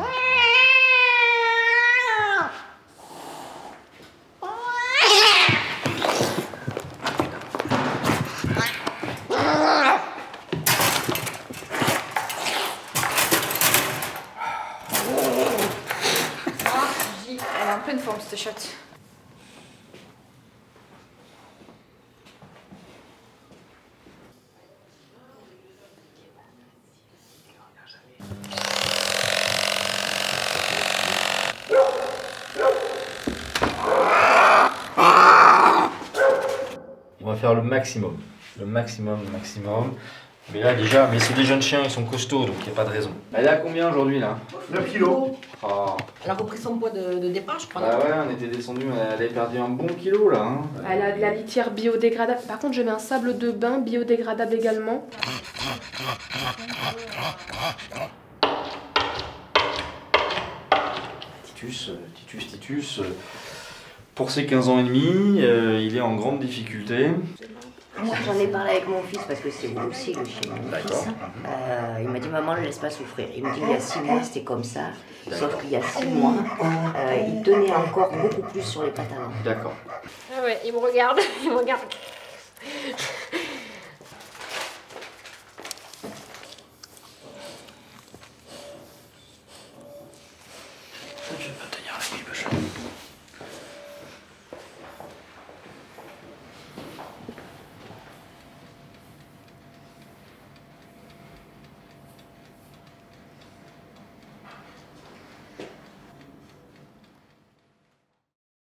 Elle a en pleine forme cette chatte. On va faire le maximum. Mais là déjà, mais c'est des jeunes chiens, ils sont costauds, donc il n'y a pas de raison. Elle est à combien aujourd'hui là? 9 kilos. Oh. Elle a repris son poids de départ, je crois. Ah ouais, on était descendu, elle avait perdu un bon kilo là. Hein. Elle a de la litière biodégradable. Par contre, je mets un sable de bain biodégradable également. Titus. Pour ses 15 ans et demi, il est en grande difficulté. Moi j'en ai parlé avec mon fils parce que c'est moi aussi le chien. Il m'a dit maman ne laisse pas souffrir. Il me dit il y a 6 mois c'était comme ça, sauf qu'il y a 6 mois il tenait encore beaucoup plus sur les pattes avant. D'accord. Ah ouais, il me regarde.